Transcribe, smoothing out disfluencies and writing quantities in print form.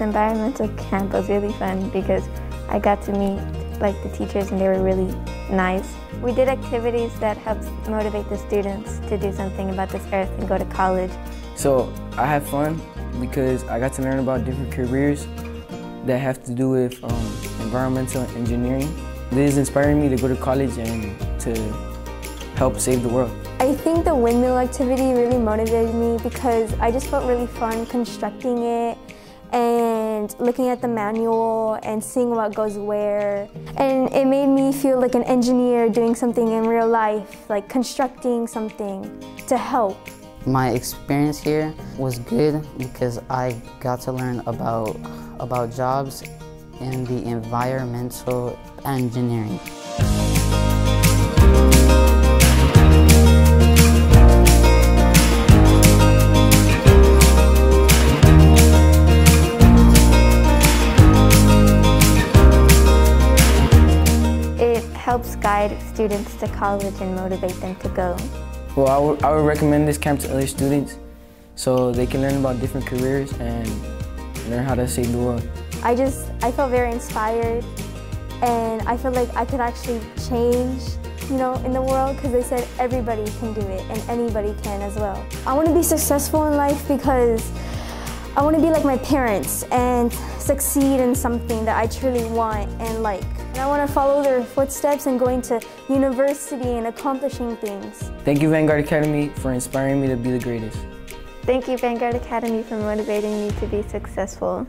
this environmental camp was really fun because I got to meet like the teachers and they were really nice. We did activities that helped motivate the students to do something about this earth and go to college. So I had fun because I got to learn about different careers that have to do with environmental engineering. This is inspiring me to go to college and to help save the world. I think the windmill activity really motivated me because I just felt really fun constructing it and looking at the manual and seeing what goes where. And it made me feel like an engineer doing something in real life, like constructing something to help. My experience here was good because I got to learn about jobs in the environmental engineering. It helps guide students to college and motivate them to go. Well, I would recommend this camp to other students so they can learn about different careers and learn how to save the world. I felt very inspired and I feel like I could actually change, you know, in the world because they said everybody can do it and anybody can as well. I want to be successful in life because I want to be like my parents and succeed in something that I truly want and like. And I want to follow their footsteps and going to university and accomplishing things. Thank you, Vanguard Academy, for inspiring me to be the greatest. Thank you, Vanguard Academy, for motivating me to be successful.